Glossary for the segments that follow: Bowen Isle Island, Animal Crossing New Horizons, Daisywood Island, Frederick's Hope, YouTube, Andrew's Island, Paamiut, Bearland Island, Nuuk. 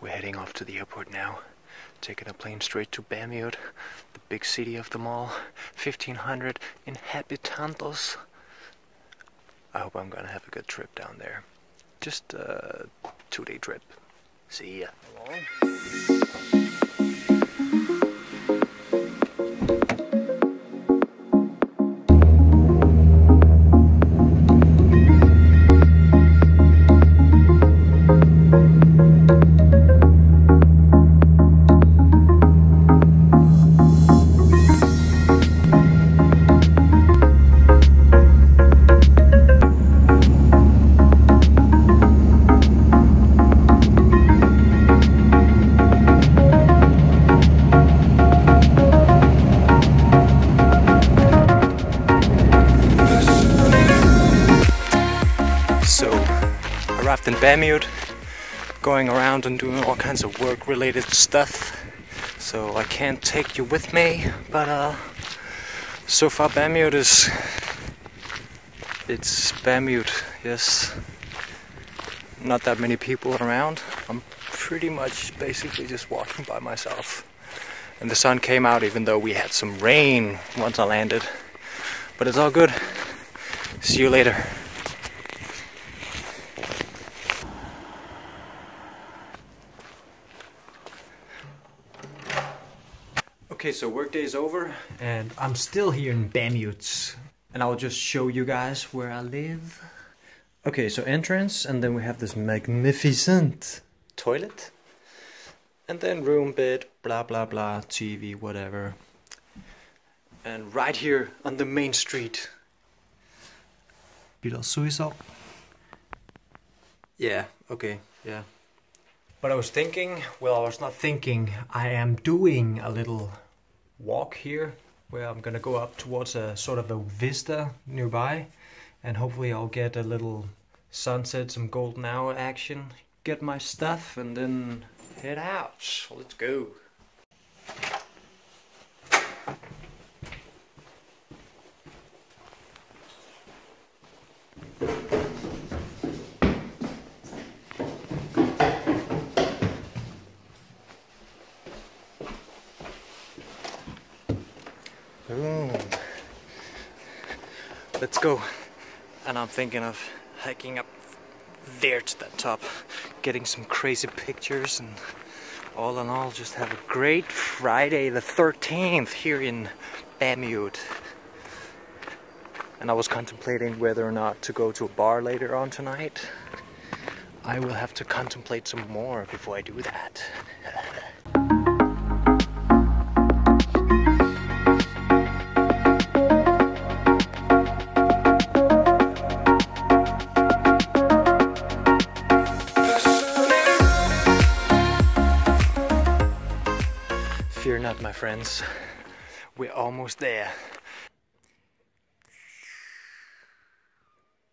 We're heading off to the airport now, taking a plane straight to Paamiut, the big city of them all, 1,500 inhabitantes. I hope I'm gonna have a good trip down there. Just a 2-day trip. See ya. Hello. In Paamiut, going around and doing all kinds of work related stuff, so I can't take you with me, but so far Paamiut is, it's Paamiut, yes. Not that many people around. I'm pretty much basically just walking by myself, and the sun came out even though we had some rain once I landed, but it's all good. See you later. Okay, so workday is over, and I'm still here in Paamiut, and I'll just show you guys where I live. Okay, so entrance, and then we have this magnificent toilet, and then room, bed, blah blah blah, TV, whatever. And right here on the main street. Yeah, okay, yeah. But I was thinking, well, I was not thinking, I am doing a little walk here where I'm gonna go up towards a sort of a vista nearby, and hopefully I'll get a little sunset, some golden hour action, get my stuff, and then head out. Let's go. Ooh. Let's go. And I'm thinking of hiking up there to that top, getting some crazy pictures, and all in all just have a great Friday the 13th here in Paamiut. And I was contemplating whether or not to go to a bar later on tonight. I will have to contemplate some more before I do that. Fear not, my friends. We're almost there.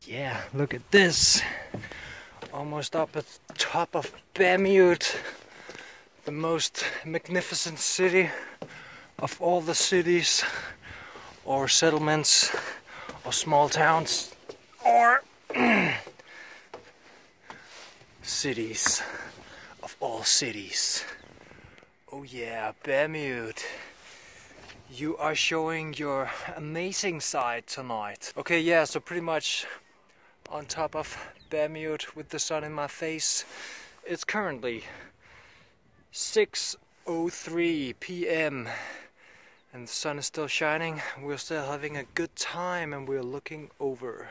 Yeah, look at this. Almost up at the top of Paamiut, the most magnificent city of all the cities or settlements or small towns or cities of all cities. Oh yeah, Paamiut, you are showing your amazing side tonight. Okay, yeah, so pretty much on top of Paamiut with the sun in my face. It's currently 6:03 p.m. and the sun is still shining. We're still having a good time, and we're looking over.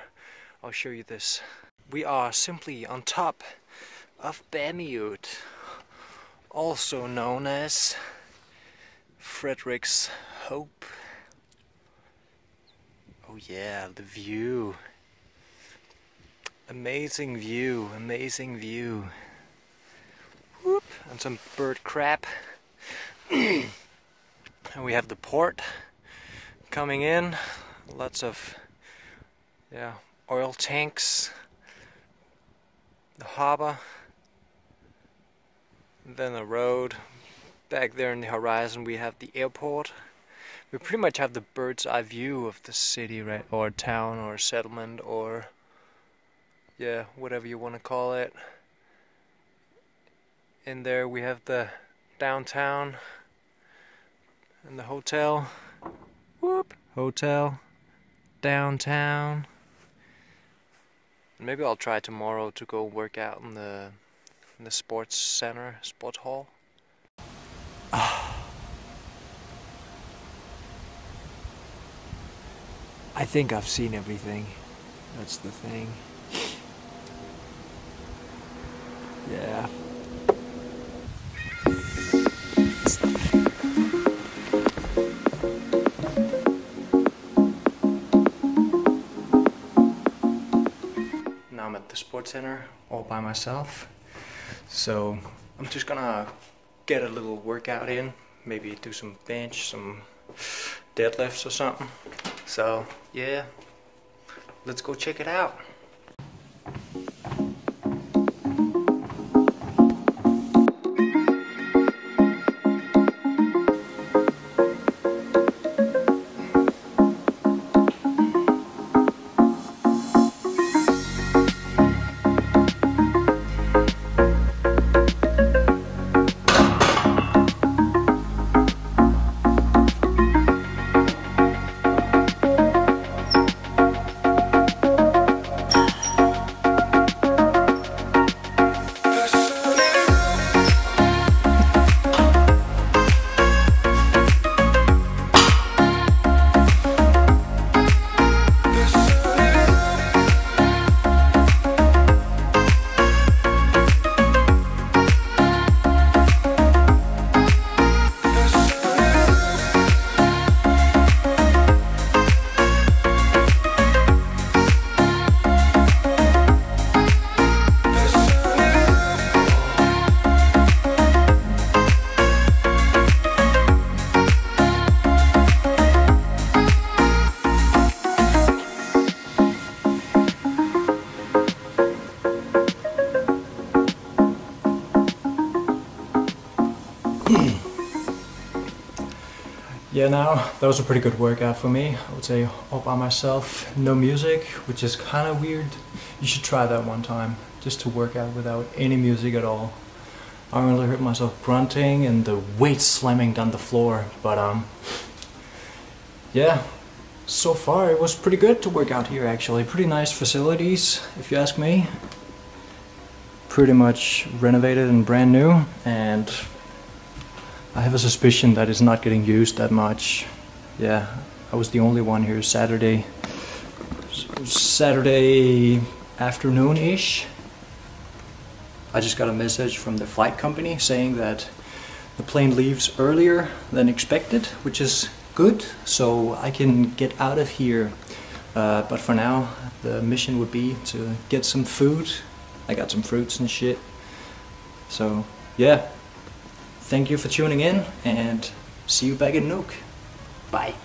I'll show you this. We are simply on top of Paamiut, also known as Frederick's Hope. Oh yeah, the view. Amazing view, amazing view. Whoop, and some bird crap. And we have the port coming in. Lots of oil tanks. The harbor. Then the road. Back there in the horizon we have the airport. We pretty much have the bird's eye view of the city, right? Or town or settlement or whatever you want to call it. In there we have the downtown and the hotel. Whoop! Hotel, downtown. Maybe I'll try tomorrow to go work out in the sports center, sport hall. I think I've seen everything. That's the thing. Yeah. Now I'm at the sports center all by myself. So I'm just gonna get a little workout in. Maybe do some bench, some deadlifts or something. So yeah, let's go check it out. Yeah, now that was a pretty good workout for me. I would say all by myself, no music, which is kind of weird. You should try that one time, just to work out without any music at all. I really hurt myself grunting and the weight slamming down the floor, but yeah, so far it was pretty good to work out here actually. Pretty nice facilities, if you ask me. Pretty much renovated and brand new, and I have a suspicion that it's not getting used that much. Yeah, I was the only one here Saturday afternoon-ish. I just got a message from the flight company saying that the plane leaves earlier than expected, which is good, so I can get out of here. But for now, the mission would be to get some food. I got some fruits and shit. So, yeah. Thank you for tuning in, and see you back in Nuuk. Bye.